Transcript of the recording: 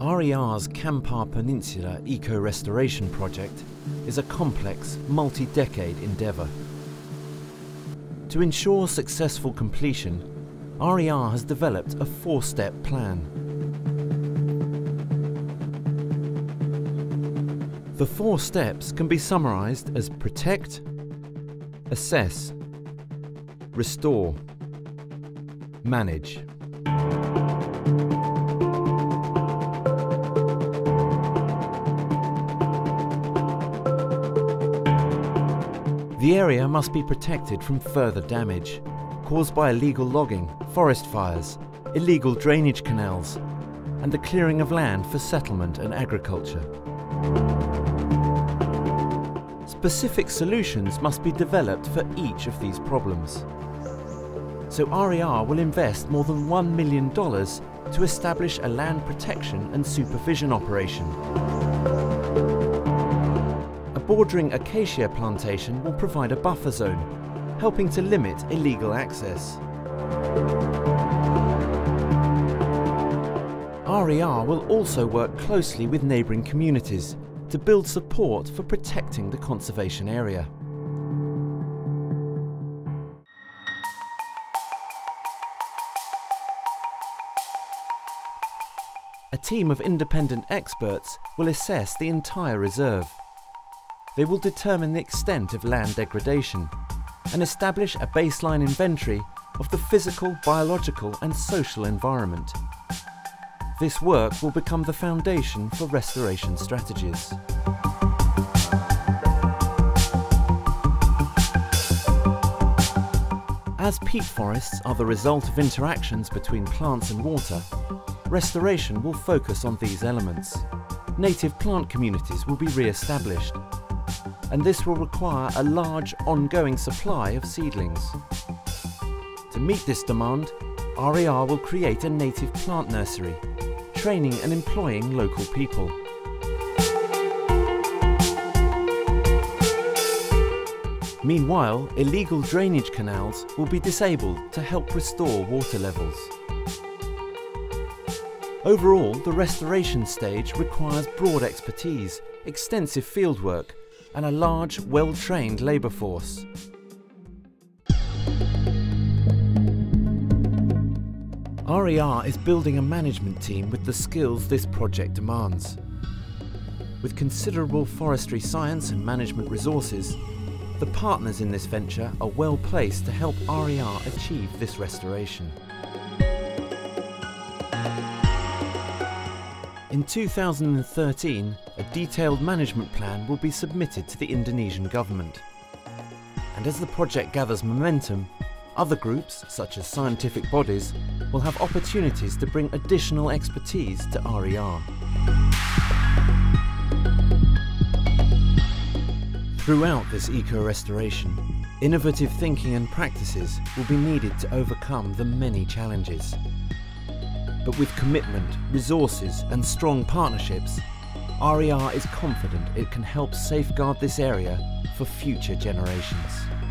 RER's Kampar Peninsula Eco-Restoration Project is a complex, multi-decade endeavour. To ensure successful completion, RER has developed a four-step plan. The four steps can be summarised as protect, assess, restore, manage. The area must be protected from further damage caused by illegal logging, forest fires, illegal drainage canals, and the clearing of land for settlement and agriculture. Specific solutions must be developed for each of these problems. So RER will invest more than $1 million to establish a land protection and supervision operation. The bordering acacia plantation will provide a buffer zone, helping to limit illegal access. RER will also work closely with neighbouring communities to build support for protecting the conservation area. A team of independent experts will assess the entire reserve. They will determine the extent of land degradation and establish a baseline inventory of the physical, biological and social environment. This work will become the foundation for restoration strategies. As peat forests are the result of interactions between plants and water, restoration will focus on these elements. Native plant communities will be re-established, and this will require a large ongoing supply of seedlings. To meet this demand, RER will create a native plant nursery, training and employing local people. Meanwhile, illegal drainage canals will be disabled to help restore water levels. Overall, the restoration stage requires broad expertise, extensive fieldwork, and a large, well-trained labour force. RER is building a management team with the skills this project demands. With considerable forestry science and management resources, the partners in this venture are well placed to help RER achieve this restoration. In 2013, a detailed management plan will be submitted to the Indonesian government. And as the project gathers momentum, other groups, such as scientific bodies, will have opportunities to bring additional expertise to RER. Throughout this eco-restoration, innovative thinking and practices will be needed to overcome the many challenges. But with commitment, resources and strong partnerships, RER is confident it can help safeguard this area for future generations.